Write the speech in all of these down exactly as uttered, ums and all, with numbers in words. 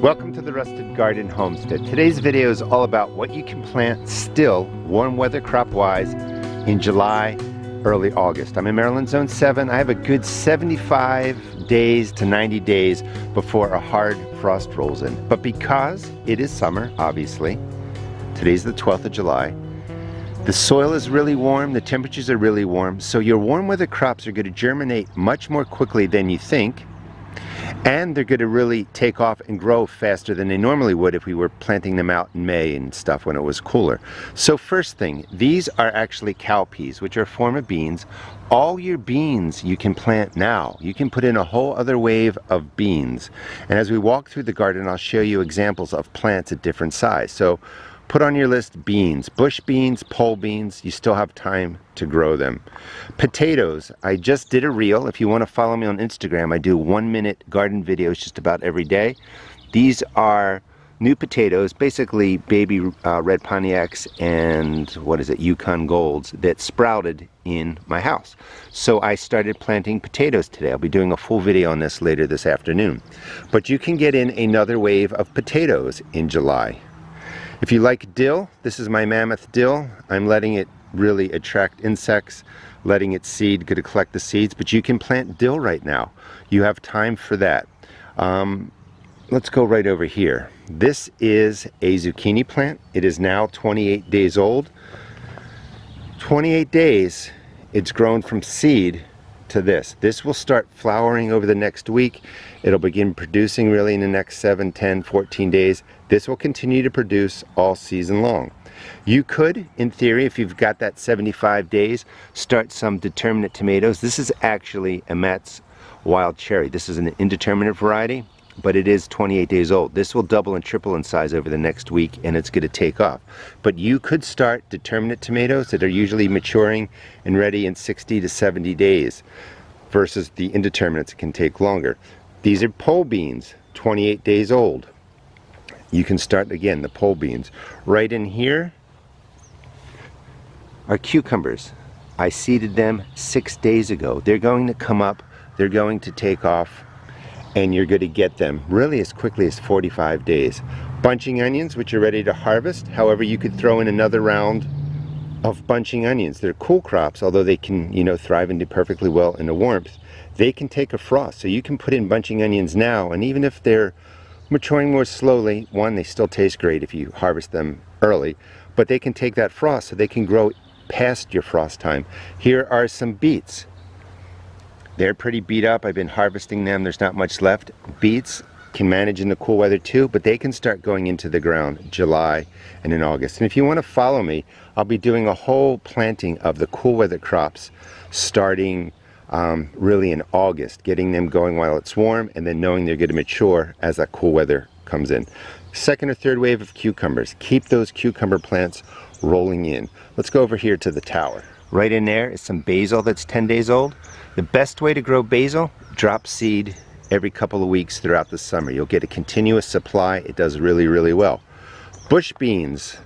Welcome to the Rusted Garden Homestead. Today's video is all about what you can plant still, warm weather crop wise, in July, early August. I'm in Maryland zone seven. I have a good seventy-five days to ninety days before a hard frost rolls in. But because it is summer, obviously, today's the twelfth of July, the soil is really warm, the temperatures are really warm, so your warm weather crops are going to germinate much more quickly than you think, and they're going to really take off and grow faster than they normally would if we were planting them out in May and stuff when it was cooler. So first thing, these are actually cowpeas, which are a form of beans. All your beans you can plant now. You can put in a whole other wave of beans. And as we walk through the garden, I'll show you examples of plants at different size. So put on your list beans, bush beans, pole beans. You still have time to grow them. Potatoes, I just did a reel. If you want to follow me on Instagram, I do one minute garden videos just about every day. These are new potatoes, basically baby uh, red Pontiacs and what is it, Yukon Golds, that sprouted in my house. So I started planting potatoes today. I'll be doing a full video on this later this afternoon. But you can get in another wave of potatoes in July. If you like dill, this is my mammoth dill. I'm letting it really attract insects, letting it seed, going to collect the seeds, but you can plant dill right now. You have time for that. Um, let's go right over here. This is a zucchini plant. It is now twenty-eight days old. twenty-eight days, it's grown from seed to this. This will start flowering over the next week. It'll begin producing really in the next seven, ten, fourteen days. This will continue to produce all season long. You could, in theory, if you've got that seventy-five days, start some determinate tomatoes. This is actually a Matt's wild cherry. This is an indeterminate variety, but it is twenty-eight days old. This will double and triple in size over the next week, and it's going to take off. But you could start determinate tomatoes that are usually maturing and ready in sixty to seventy days versus the indeterminates that can take longer. These are pole beans, twenty-eight days old. You can start, again, the pole beans. Right in here are cucumbers. I seeded them six days ago. They're going to come up, they're going to take off, and you're going to get them really as quickly as forty-five days. Bunching onions, which are ready to harvest. However, you could throw in another round of bunching onions. They're cool crops, although they can, you know, thrive and do perfectly well in the warmth. They can take a frost, so you can put in bunching onions now, and even if they're maturing more slowly, one, they still taste great if you harvest them early, but they can take that frost, so they can grow past your frost time. Here are some beets. They're pretty beat up. I've been harvesting them. There's not much left. Beets can manage in the cool weather too, but they can start going into the ground July and in August. And if you want to follow me, I'll be doing a whole planting of the cool weather crops starting um, really in August, getting them going while it's warm and then knowing they're going to mature as that cool weather comes in. Second or third wave of cucumbers. Keep those cucumber plants rolling in. Let's go over here to the tower. Right in there is some basil that's ten days old. The best way to grow basil, drop seed every couple of weeks throughout the summer. You'll get a continuous supply. It does really, really well. Bush beans,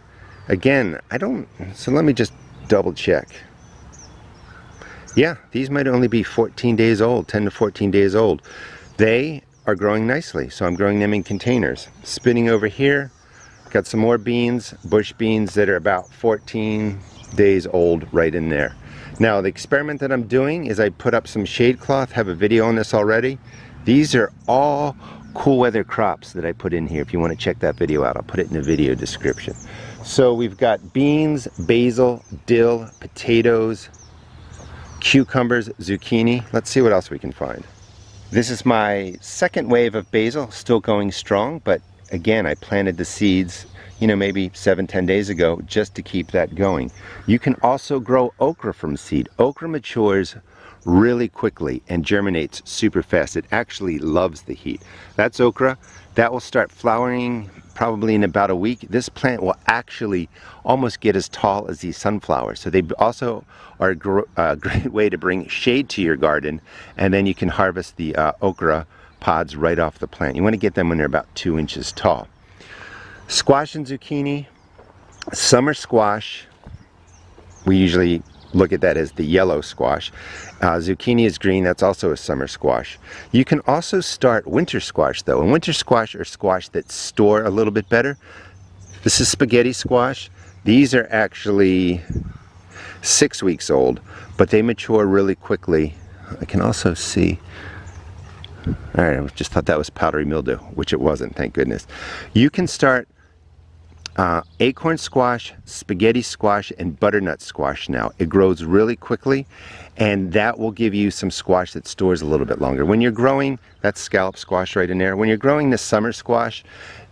again, I don't, so let me just double check. Yeah, these might only be fourteen days old, ten to fourteen days old. They are growing nicely, so I'm growing them in containers. Spinning over here, got some more beans, bush beans that are about fourteen days old right in there. Now the experiment that I'm doing is I put up some shade cloth, have a video on this already. These are all cool weather crops that I put in here. If you want to check that video out, I'll put it in the video description. So we've got beans, basil, dill, potatoes, cucumbers, zucchini. Let's see what else we can find. This is my second wave of basil, still going strong, but again, I planted the seeds, you know, maybe seven, ten days ago, just to keep that going. You can also grow okra from seed. Okra matures really quickly and germinates super fast. It actually loves the heat. That's okra. That will start flowering probably in about a week. This plant will actually almost get as tall as these sunflowers. So they also are a, gr a great way to bring shade to your garden, and then you can harvest the uh, okra pods right off the plant. You want to get them when they're about two inches tall. Squash and zucchini, summer squash. We usually look at that as the yellow squash. Uh, zucchini is green, that's also a summer squash. You can also start winter squash though, and winter squash are squash that store a little bit better. This is spaghetti squash. These are actually six weeks old, but they mature really quickly. I can also see, all right, I just thought that was powdery mildew, which it wasn't, thank goodness. You can start Uh, acorn squash, spaghetti squash, and butternut squash now. It grows really quickly, and that will give you some squash that stores a little bit longer. When you're growing, that's scallop squash right in there. When you're growing the summer squash,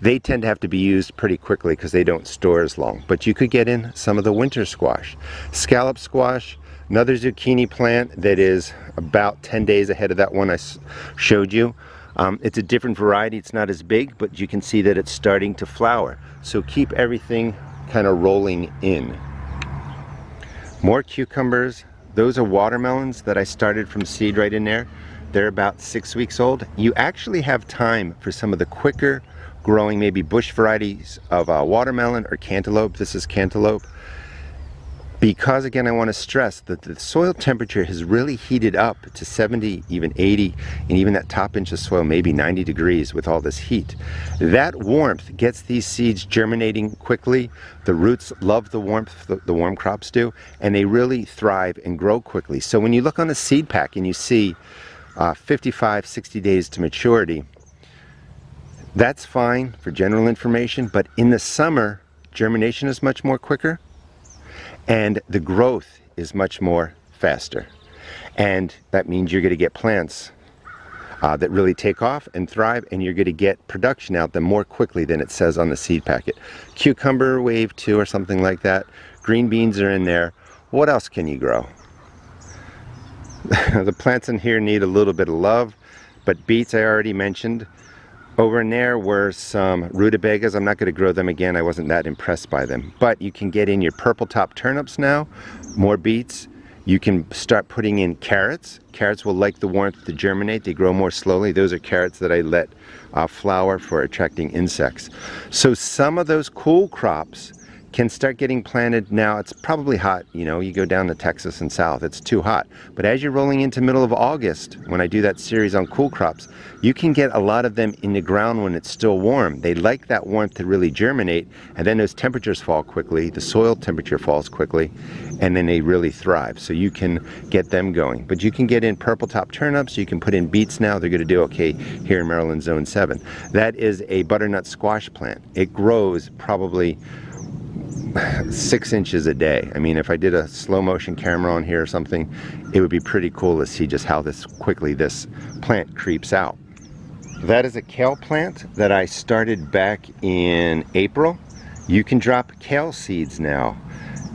they tend to have to be used pretty quickly because they don't store as long. But you could get in some of the winter squash. Scallop squash, another zucchini plant that is about ten days ahead of that one I showed you. Um, it's a different variety, it's not as big, but you can see that it's starting to flower. So keep everything kind of rolling in. More cucumbers. Those are watermelons that I started from seed right in there. They're about six weeks old. You actually have time for some of the quicker growing, maybe bush varieties of uh, watermelon or cantaloupe. This is cantaloupe. Because again, I want to stress that the soil temperature has really heated up to seventy, even eighty, and even that top inch of soil, maybe ninety degrees with all this heat. That warmth gets these seeds germinating quickly. The roots love the warmth, the, the warm crops do, and they really thrive and grow quickly. So when you look on a seed pack and you see uh, fifty-five, sixty days to maturity, that's fine for general information, but in the summer, germination is much more quicker. And the growth is much more faster, and that means you're going to get plants uh, that really take off and thrive, and you're going to get production out them more quickly than it says on the seed packet. Cucumber wave two or something like that. Green beans are in there. What else can you grow? The plants in here need a little bit of love, but beets I already mentioned. Over in there were some rutabagas. I'm not going to grow them again. I wasn't that impressed by them. But you can get in your purple top turnips now, more beets. You can start putting in carrots. Carrots will like the warmth to germinate. They grow more slowly. Those are carrots that I let uh, flower for attracting insects. So some of those cool crops can start getting planted now. It's probably hot, you know, you go down to Texas and south, it's too hot. But as you're rolling into middle of August, when I do that series on cool crops, you can get a lot of them in the ground when it's still warm. They like that warmth to really germinate, and then those temperatures fall quickly, the soil temperature falls quickly, and then they really thrive. So you can get them going. But you can get in purple top turnips, you can put in beets now, they're gonna do okay here in Maryland zone seven. That is a butternut squash plant. It grows probably six inches a day. I mean, if I did a slow motion camera on here or something, it would be pretty cool to see just how this quickly this plant creeps out. That is a kale plant that I started back in April. You can drop kale seeds now.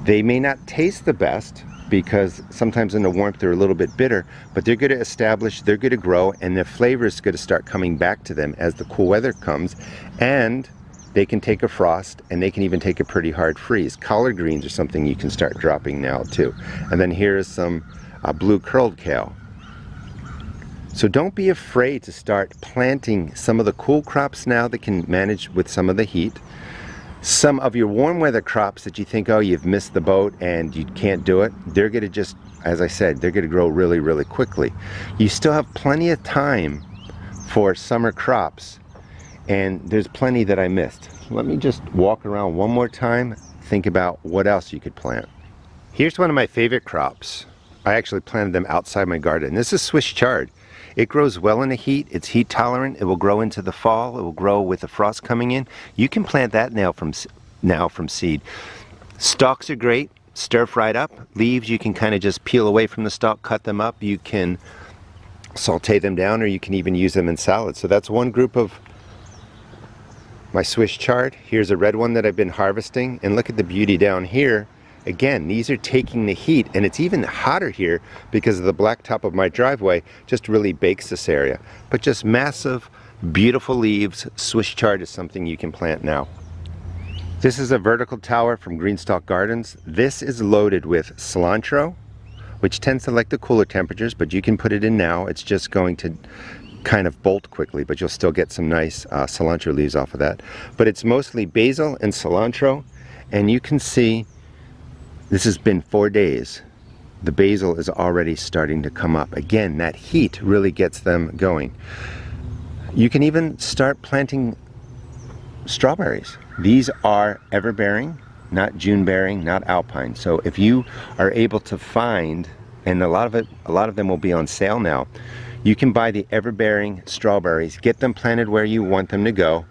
They may not taste the best because sometimes in the warmth they're a little bit bitter, but they're going to establish, they're going to grow, and their flavor is going to start coming back to them as the cool weather comes, and they can take a frost, and they can even take a pretty hard freeze. Collard greens are something you can start dropping now too. And then here is some uh, blue curled kale. So don't be afraid to start planting some of the cool crops now that can manage with some of the heat. Some of your warm weather crops that you think, oh, you've missed the boat and you can't do it, they're gonna just, as I said, they're gonna grow really, really quickly. You still have plenty of time for summer crops, and there's plenty that I missed. Let me just walk around one more time, think about what else you could plant. Here's one of my favorite crops. I actually planted them outside my garden. This is Swiss chard. It grows well in the heat, it's heat tolerant, it will grow into the fall, it will grow with the frost coming in. You can plant that now from, now from seed. Stalks are great, stir-fried up. Leaves you can kind of just peel away from the stalk, cut them up. You can saute them down, or you can even use them in salads. So that's one group of my Swiss chard. Here's a red one that I've been harvesting, and look at the beauty down here. Again, these are taking the heat, and it's even hotter here because of the black top of my driveway. Just really bakes this area. But just massive, beautiful leaves. Swiss chard is something you can plant now. This is a vertical tower from Greenstalk Gardens. This is loaded with cilantro, which tends to like the cooler temperatures, but you can put it in now. It's just going to kind of bolt quickly, but you'll still get some nice uh, cilantro leaves off of that. But it's mostly basil and cilantro, and you can see this has been four days the basil is already starting to come up. Again, that heat really gets them going. You can even start planting strawberries. These are everbearing, not June bearing, not alpine. So if you are able to find, and a lot of it, a lot of them will be on sale now, you can buy the everbearing strawberries, get them planted where you want them to go,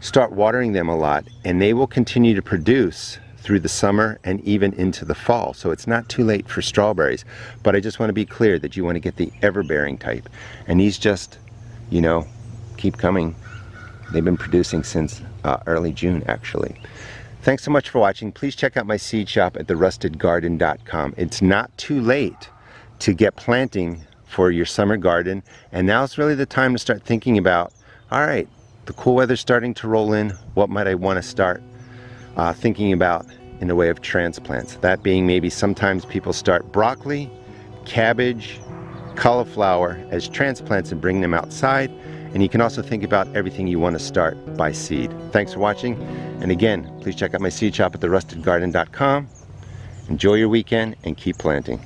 start watering them a lot, and they will continue to produce through the summer and even into the fall. So it's not too late for strawberries, but I just want to be clear that you want to get the everbearing type. And these just, you know, keep coming. They've been producing since uh, early June, actually. Thanks so much for watching. Please check out my seed shop at the rusted garden dot com. It's not too late to get planting for your summer garden, and now's really the time to start thinking about, all right, the cool weather's starting to roll in, what might I want to start uh, thinking about in the way of transplants? That being, maybe sometimes people start broccoli, cabbage, cauliflower as transplants and bring them outside. And you can also think about everything you want to start by seed. Thanks for watching. And again, please check out my seed shop at the rusted garden dot com. Enjoy your weekend and keep planting.